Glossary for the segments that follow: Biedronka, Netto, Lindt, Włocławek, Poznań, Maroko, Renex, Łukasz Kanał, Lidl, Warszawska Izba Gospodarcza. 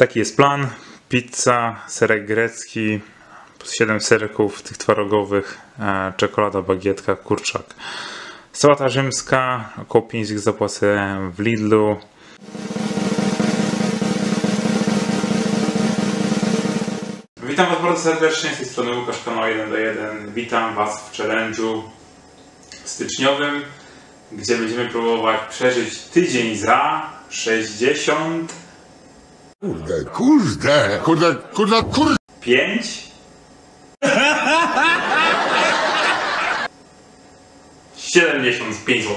Taki jest plan. Pizza, serek grecki, 7 serków tych twarogowych, czekolada, bagietka, kurczak. Sałata rzymska, około 5 zł zapłacę w Lidlu. Witam Was bardzo serdecznie, z tej strony Łukasz Kanał 1:1. Witam Was w challenge'u styczniowym, gdzie będziemy próbować przeżyć tydzień za 60... Kurde. 5? 75 zł.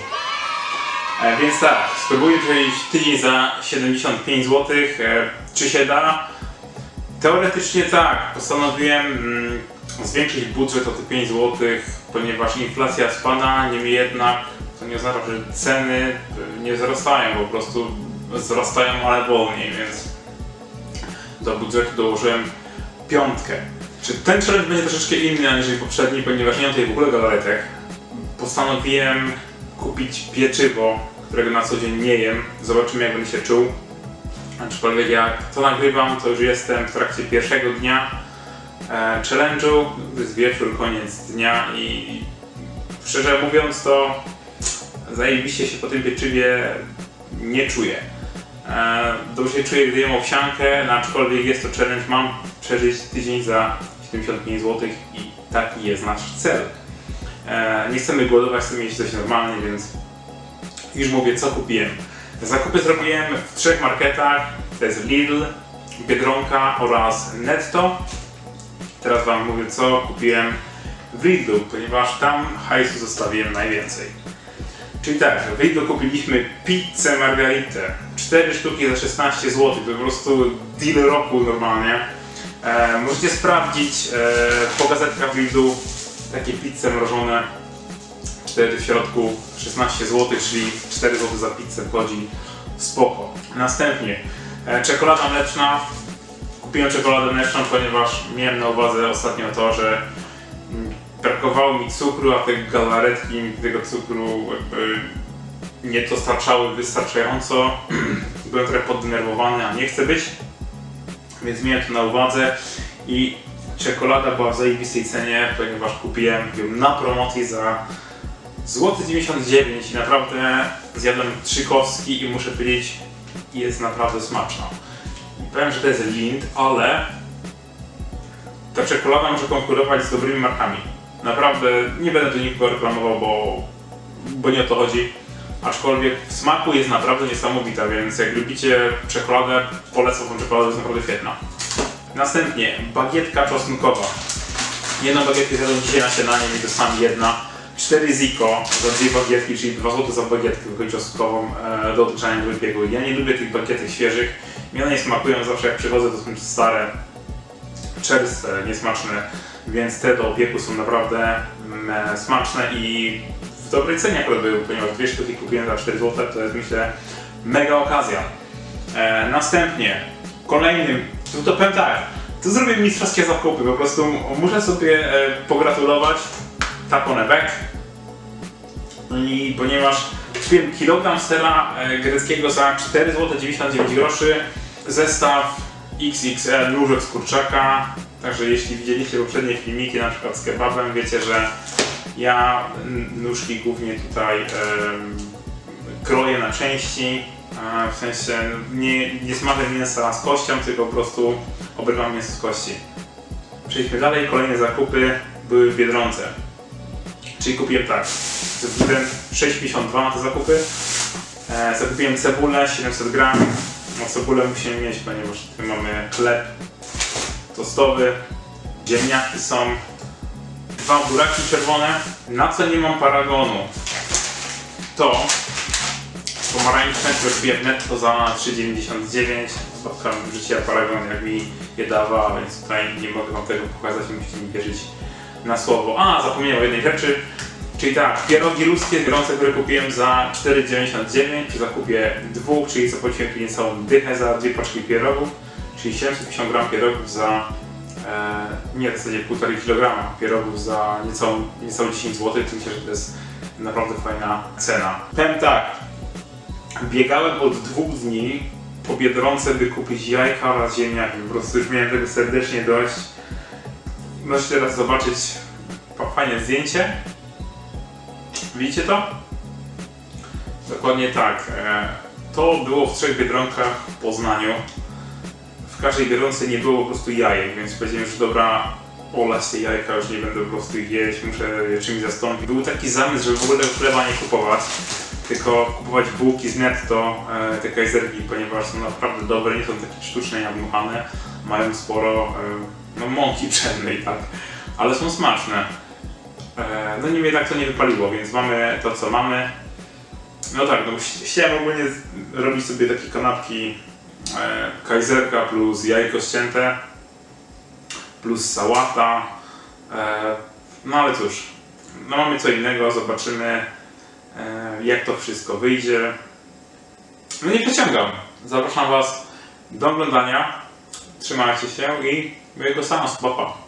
Więc tak, spróbuję przejść tydzień za 75 zł. Czy się da? Teoretycznie tak. Postanowiłem zwiększyć budżet o te 5 zł, ponieważ inflacja spada, niemniej jednak to nie oznacza, że ceny nie wzrastają, po prostu wzrastają, ale wolniej, więc do budżetu dołożyłem 5. Czy ten challenge będzie troszeczkę inny aniżeli poprzedni, ponieważ nie mam tutaj w ogóle galaretek. Postanowiłem kupić pieczywo, którego na co dzień nie jem. Zobaczymy, jak będę się czuł. Aczkolwiek jak to nagrywam, to już jestem w trakcie pierwszego dnia challenge'u. Jest wieczór, koniec dnia i szczerze mówiąc, to zajebiście się po tym pieczywie nie czuję. Dobrze się czuję, gdy jem owsiankę, aczkolwiek jest to challenge, mam przeżyć tydzień za 75 zł i taki jest nasz cel. Nie chcemy głodować, chcemy mieć coś normalnego, więc już mówię, co kupiłem. Zakupy zrobiłem w 3 marketach, to jest Lidl, Biedronka oraz Netto. Teraz Wam mówię, co kupiłem w Lidlu, ponieważ tam hajsu zostawiłem najwięcej. Czyli tak, w Lidlu kupiliśmy pizzę margaritę, 4 sztuki za 16 zł, to po prostu deal roku normalnie. Możecie sprawdzić po gazetkach w Lidlu takie pizze mrożone, 4 w środku, 16 zł, czyli 4 zł za pizzę wchodzi, spoko. Następnie czekolada mleczna. Kupiłem czekoladę mleczną, ponieważ miałem na uwadze ostatnio to, że brakowało mi cukru, a te galaretki mi tego cukru jakby nie dostarczały wystarczająco. Byłem trochę poddenerwowany, a nie chcę być, więc miałem to na uwadze i czekolada była w zajebistej cenie, ponieważ kupiłem ją na promocji za złoty 99 i naprawdę zjadłem 3 kostki i muszę powiedzieć, jest naprawdę smaczna. Powiem, że to jest Lindt, ale ta czekolada może konkurować z dobrymi markami. Naprawdę nie będę tu nikogo reklamował, bo nie o to chodzi. Aczkolwiek w smaku jest naprawdę niesamowita, więc jak lubicie czekoladę, polecam tą czekoladę, jest naprawdę świetna. Następnie bagietka czosnkowa. Jedną bagietkę zjadłem dzisiaj na śniadanie, mi to sam jedna. 4 ziko za 2 bagietki, czyli 2 zł za bagietkę czosnkową do odgrzania do wybiegu. Ja nie lubię tych bagietek świeżych, mi one nie smakują, zawsze jak przychodzę to są stare, czerste, niesmaczne, więc te do opieku są naprawdę smaczne i w dobrej cenie akurat były, ponieważ 2 sztuki kupiłem za 4 zł, to jest myślę mega okazja. Następnie kolejnym, to powiem tak, tu zrobię mistrzowskie zakupy, po prostu muszę sobie pogratulować takonebek, i ponieważ kupiłem kilogram sera greckiego za 4,99 zł, zestaw XXL różek z kurczaka, także jeśli widzieliście poprzednie filmiki na przykład z kebabem, wiecie, że ja nóżki głównie tutaj kroję na części, w sensie nie smażę mięsa z kością, tylko po prostu obrywam mięso z kości. Przejdźmy dalej, kolejne zakupy były w Biedronce, czyli kupiłem tak, zakupiłem 6,52 na te zakupy, zakupiłem cebulę 700 gram, o cebulę musimy mieć, ponieważ tutaj mamy chleb tostowy, ziemniaki są, 2 buraki czerwone, na co nie mam paragonu, to pomarańczne, które kupiłem w Netto za 3,99 zł, spotkam w życiu paragon, jak mi je dawała, więc tutaj nie mogę wam tego pokazać, musicie mi wierzyć na słowo. A, zapomniałem o jednej rzeczy, czyli tak, pierogi ruskie z Biedronce, które kupiłem za 4,99 zł, zakupię 2, czyli zapłaciłem tu niecałą dychę za 2 paczki pierogów, czyli 750 gram pierogów za, nie, w zasadzie 1,5 kg pierogów za niecałe 10 zł, myślę, że to jest naprawdę fajna cena. Powiem tak, biegałem od 2 dni po Biedronce, by kupić jajka oraz ziemniaki. Po prostu już miałem tego serdecznie dość. Możecie teraz zobaczyć fajne zdjęcie. Widzicie to? Dokładnie tak. To było w 3 Biedronkach w Poznaniu. W każdej Biedronce nie było po prostu jajek, więc powiedziałem, że dobra, olać te jajka, już nie będę po prostu ich jeść, muszę je czymś zastąpić. Był taki zamysł, żeby w ogóle chleba nie kupować, tylko kupować bułki z Netto, te kajzerki, ponieważ są naprawdę dobre, nie są takie sztuczne, nadmuchane, mają sporo no, mąki pszennej, tak, ale są smaczne. No niemniej jednak to nie wypaliło, więc mamy to, co mamy. No tak, no chciałem ogólnie robić sobie takie kanapki kajzerka plus jajko ścięte, plus sałata, no ale cóż, no mamy co innego, zobaczymy jak to wszystko wyjdzie. No nie przeciągam, zapraszam Was do oglądania, trzymajcie się i miłego seansu, pa pa.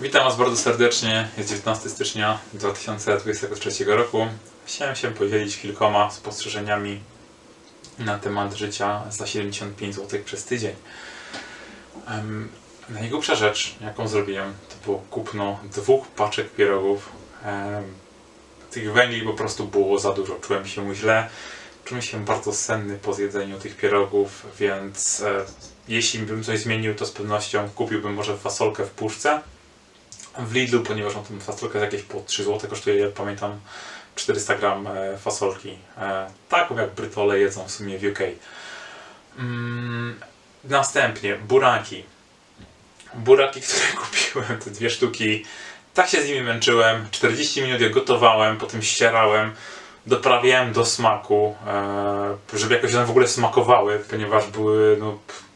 Witam Was bardzo serdecznie, jest 19 stycznia 2023 roku. Chciałem się podzielić kilkoma spostrzeżeniami na temat życia za 75 zł przez tydzień. Najgłupsza rzecz, jaką zrobiłem, to było kupno 2 paczek pierogów. Tych węgli po prostu było za dużo, czułem się źle. Czułem się bardzo senny po zjedzeniu tych pierogów, więc jeśli bym coś zmienił, to z pewnością kupiłbym może fasolkę w puszce w Lidlu, ponieważ tą fasolkę jakieś po 3 zł kosztuje, jak pamiętam, 400 gram fasolki. Taką jak Brytole jedzą w sumie w UK. Następnie buraki. Buraki, które kupiłem, te 2 sztuki. Tak się z nimi męczyłem, 40 minut je gotowałem, potem ścierałem. Doprawiałem do smaku, żeby jakoś one w ogóle smakowały, ponieważ były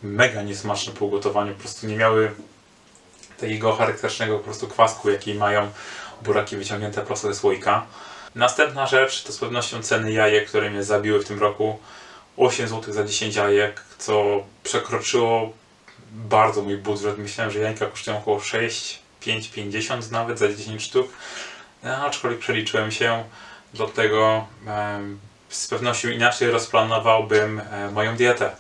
mega niesmaczne po ugotowaniu. Po prostu nie miały tego charakterystycznego po prostu kwasku, jaki mają buraki wyciągnięte prosto ze słoika. Następna rzecz to z pewnością ceny jajek, które mnie zabiły w tym roku. 8 zł za 10 jajek, co przekroczyło bardzo mój budżet. Myślałem, że jajka kosztują około 6, 5,50 nawet za 10 sztuk, aczkolwiek przeliczyłem się. Dlatego z pewnością inaczej rozplanowałbym moją dietę,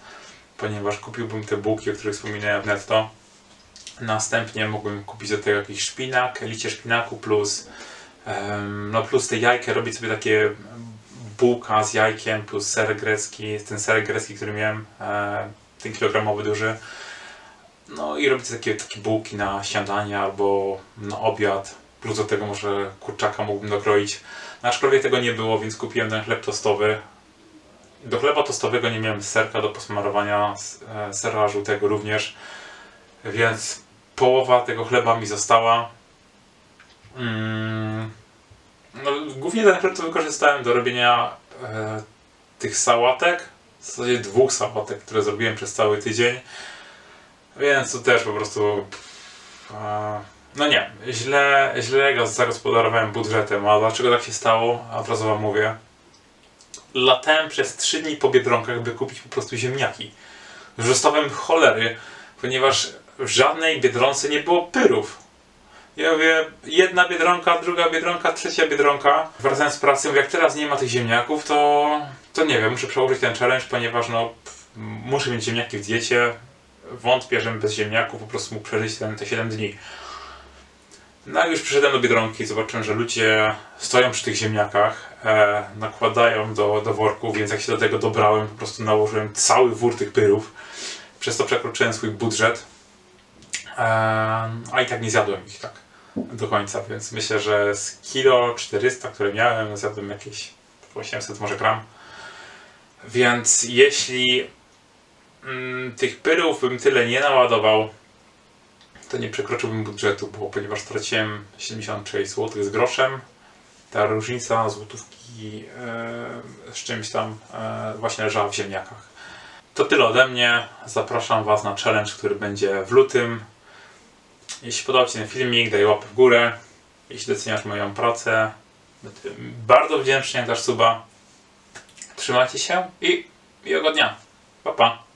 ponieważ kupiłbym te bułki, o których wspominałem w Netto. Następnie mógłbym kupić do tego jakiś szpinak, liście szpinaku plus te jajka, robić sobie takie bułka z jajkiem plus ser grecki, ten ser grecki, który miałem, ten kilogramowy duży. No i robić takie bułki na śniadanie albo na obiad. Plus do tego może kurczaka mógłbym dokroić. Aczkolwiek tego nie było, więc kupiłem ten chleb tostowy. Do chleba tostowego nie miałem serka do posmarowania, sera żółtego również. Więc połowa tego chleba mi została. Głównie ten chleb to wykorzystałem do robienia tych sałatek. W zasadzie 2 sałatek, które zrobiłem przez cały tydzień. Więc to też po prostu... No nie, źle zagospodarowałem budżetem, a dlaczego tak się stało? Od razu Wam mówię. Latałem przez 3 dni po Biedronkach, by kupić po prostu ziemniaki. Zostałem cholery, ponieważ w żadnej Biedronce nie było pyrów. Ja mówię, jedna Biedronka, druga Biedronka, trzecia Biedronka. Wracałem z pracy, mówię, jak teraz nie ma tych ziemniaków, to nie wiem, muszę przełożyć ten challenge, ponieważ muszę mieć ziemniaki w diecie. Wątpię, żebym bez ziemniaków po prostu mógł przeżyć te 7 dni. No i już przyszedłem do Biedronki i zobaczyłem, że ludzie stoją przy tych ziemniakach, nakładają do worków, więc jak się do tego dobrałem, po prostu nałożyłem cały wór tych pyrów, przez to przekroczyłem swój budżet, a i tak nie zjadłem ich tak do końca, więc myślę, że z kilo 400, które miałem, zjadłem jakieś 800 może gram, więc jeśli tych pyrów bym tyle nie naładował, to nie przekroczyłbym budżetu, ponieważ straciłem 76 zł z groszem. Ta różnica złotówki z czymś tam właśnie leżała w ziemniakach. To tyle ode mnie. Zapraszam Was na challenge, który będzie w lutym. Jeśli podobał Ci się ten filmik, daj łapę w górę. Jeśli doceniasz moją pracę, będę bardzo wdzięczny, jak dasz suba. Trzymajcie się i miłego dnia. Pa, pa.